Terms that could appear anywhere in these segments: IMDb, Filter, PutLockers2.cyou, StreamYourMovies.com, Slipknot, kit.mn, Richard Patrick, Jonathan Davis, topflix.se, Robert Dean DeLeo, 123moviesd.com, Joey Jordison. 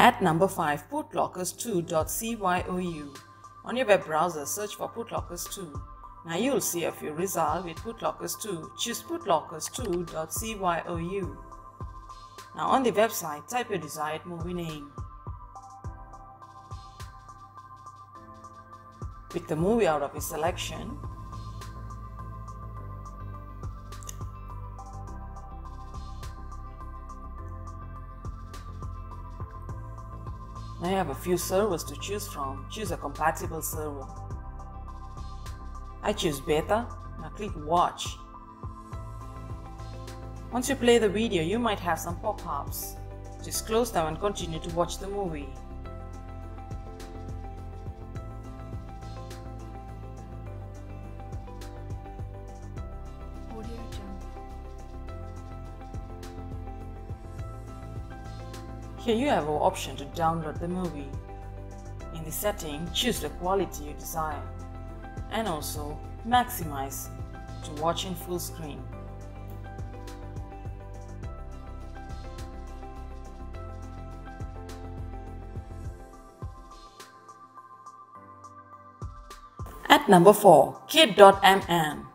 At number 5, PutLockers2.cyou. On your web browser, search for PutLockers2. Now you'll see a few results with PutLockers2. Choose PutLockers2.cyou. Now on the website, type your desired movie name. Pick the movie out of your selection. Now you have a few servers to choose from. Choose a compatible server. I choose beta. Now click watch. Once you play the video, you might have some pop-ups. Just close them and continue to watch the movie. Here you have an option to download the movie. In the setting, choose the quality you desire and also maximize to watch in full screen. At number 4, kit.mn.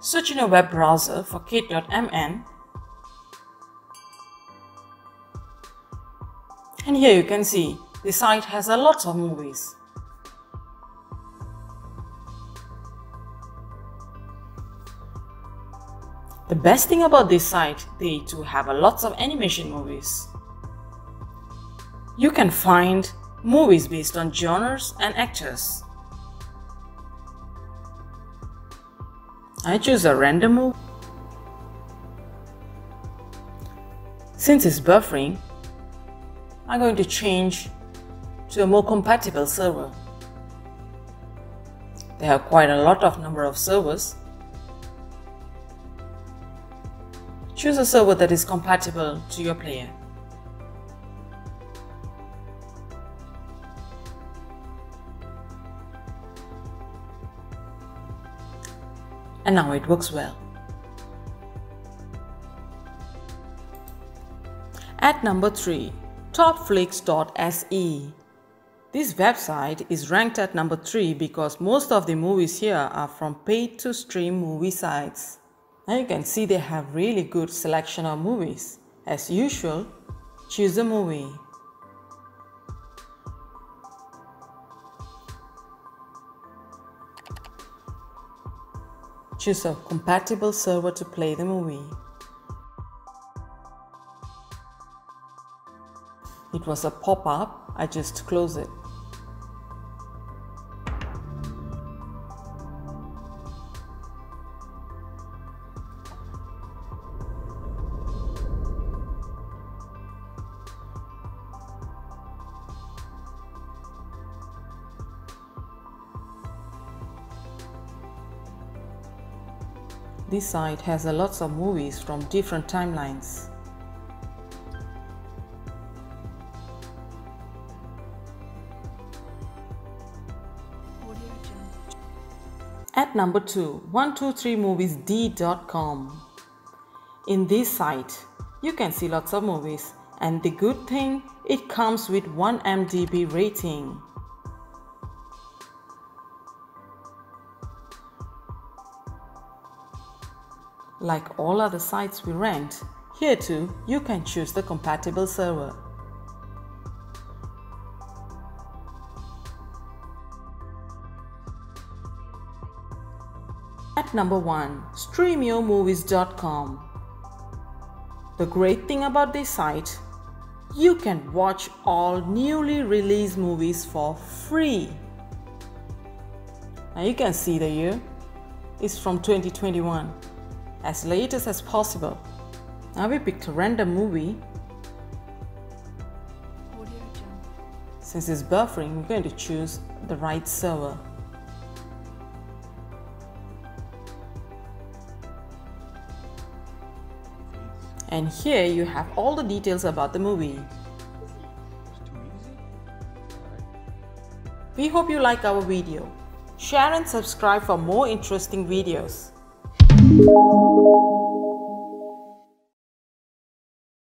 Search in your web browser for kit.mn. And here you can see the site has a lot of movies. The best thing about this site, they too have a lot of animation movies. You can find movies based on genres and actors. I choose a random movie. Since it's buffering, I'm going to change to a more compatible server. They have quite a lot of number of servers. Choose a server that is compatible to your player. And now it works well. At number 3. topflix.se. This website is ranked at number 3 because most of the movies here are from paid to stream movie sites. Now you can see they have really good selection of movies. As usual, choose a movie. Choose a compatible server to play the movie. It was a pop-up, I just close it. This site has a lot of movies from different timelines. At number 2, 123moviesd.com. In this site, you can see lots of movies, and the good thing, it comes with 1 IMDb rating. Like all other sites we ranked, here too, you can choose the compatible server. At number 1, StreamYourMovies.com. The great thing about this site, you can watch all newly released movies for free. Now you can see the year is from 2021, as latest as possible. Now we picked a random movie. Since it's buffering, we're going to choose the right server. And here you have all the details about the movie. We hope you like our video. Share and subscribe for more interesting videos.